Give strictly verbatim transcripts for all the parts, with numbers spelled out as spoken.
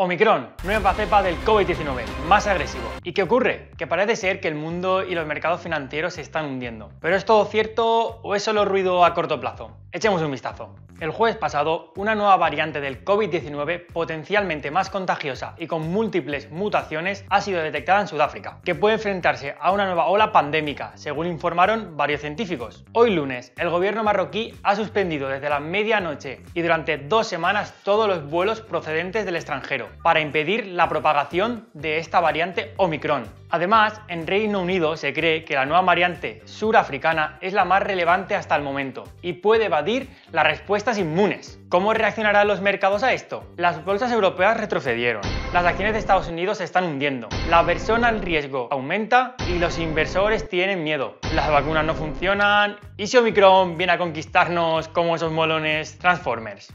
Omicron, nueva cepa del COVID diecinueve, más agresivo. ¿Y qué ocurre? Que parece ser que el mundo y los mercados financieros se están hundiendo. ¿Pero es todo cierto o es solo ruido a corto plazo? Echemos un vistazo. El jueves pasado, una nueva variante del COVID diecinueve, potencialmente más contagiosa y con múltiples mutaciones, ha sido detectada en Sudáfrica, que puede enfrentarse a una nueva ola pandémica, según informaron varios científicos. Hoy lunes, el gobierno marroquí ha suspendido desde la medianoche y durante dos semanas todos los vuelos procedentes del extranjero, para impedir la propagación de esta variante Omicron. Además, en Reino Unido se cree que la nueva variante surafricana es la más relevante hasta el momento y puede evadir las respuestas inmunes. ¿Cómo reaccionarán los mercados a esto? Las bolsas europeas retrocedieron, las acciones de Estados Unidos se están hundiendo, la aversión al riesgo aumenta y los inversores tienen miedo. Las vacunas no funcionan y si Omicron viene a conquistarnos como esos molones Transformers.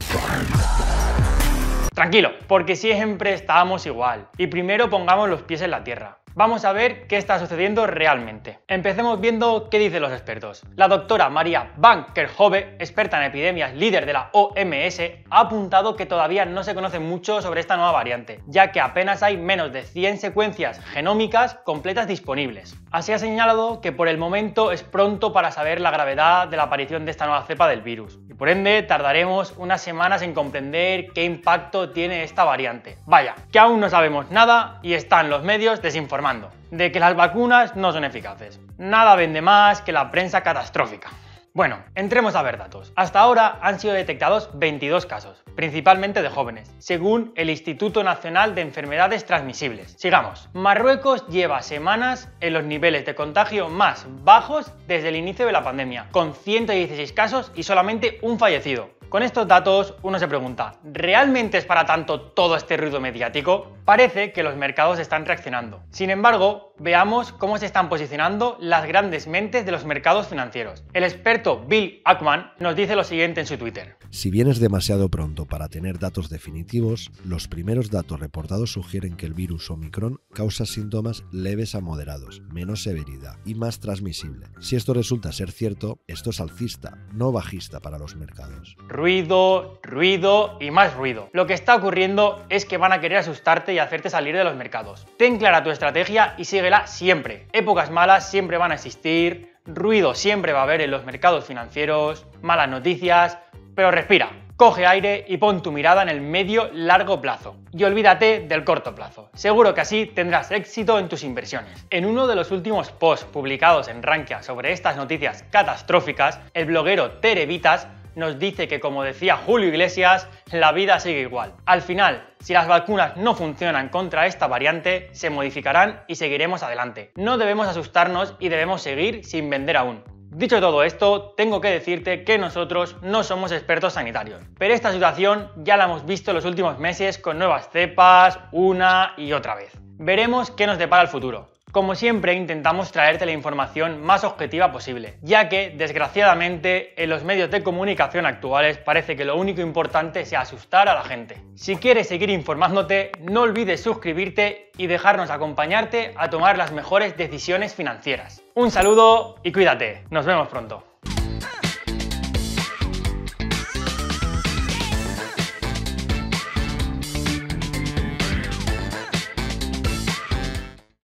Tranquilo, porque siempre estábamos igual. Y primero pongamos los pies en la tierra. Vamos a ver qué está sucediendo realmente. Empecemos viendo qué dicen los expertos. La doctora María Van Kerkhove, experta en epidemias, líder de la O M S, ha apuntado que todavía no se conoce mucho sobre esta nueva variante, ya que apenas hay menos de cien secuencias genómicas completas disponibles. Así ha señalado que por el momento es pronto para saber la gravedad de la aparición de esta nueva cepa del virus, y por ende tardaremos unas semanas en comprender qué impacto tiene esta variante. Vaya, que aún no sabemos nada y están los medios desinformados de que las vacunas no son eficaces. Nada vende más que la prensa catastrófica. Bueno, entremos a ver datos. Hasta ahora han sido detectados veintidós casos, principalmente de jóvenes, según el Instituto Nacional de Enfermedades Transmisibles. Sigamos. Marruecos lleva semanas en los niveles de contagio más bajos desde el inicio de la pandemia, con ciento dieciséis casos y solamente un fallecido. Con estos datos uno se pregunta, ¿realmente es para tanto todo este ruido mediático? Parece que los mercados están reaccionando. Sin embargo, veamos cómo se están posicionando las grandes mentes de los mercados financieros. El experto Bill Ackman nos dice lo siguiente en su Twitter. Si bien es demasiado pronto para tener datos definitivos, los primeros datos reportados sugieren que el virus Omicron causa síntomas leves a moderados, menos severidad y más transmisible. Si esto resulta ser cierto, esto es alcista, no bajista para los mercados. Ruido, ruido y más ruido. Lo que está ocurriendo es que van a querer asustarte y hacerte salir de los mercados. Ten clara tu estrategia y síguela siempre. Épocas malas siempre van a existir, ruido siempre va a haber en los mercados financieros, malas noticias, pero respira, coge aire y pon tu mirada en el medio-largo plazo. Y olvídate del corto plazo. Seguro que así tendrás éxito en tus inversiones. En uno de los últimos posts publicados en Rankia sobre estas noticias catastróficas, el bloguero Theveritas nos dice que, como decía Julio Iglesias, la vida sigue igual. Al final, si las vacunas no funcionan contra esta variante, se modificarán y seguiremos adelante. No debemos asustarnos y debemos seguir sin vender aún. Dicho todo esto, tengo que decirte que nosotros no somos expertos sanitarios, pero esta situación ya la hemos visto en los últimos meses con nuevas cepas una y otra vez. Veremos qué nos depara el futuro. Como siempre, intentamos traerte la información más objetiva posible, ya que, desgraciadamente, en los medios de comunicación actuales parece que lo único importante sea asustar a la gente. Si quieres seguir informándote, no olvides suscribirte y dejarnos acompañarte a tomar las mejores decisiones financieras. Un saludo y cuídate. Nos vemos pronto.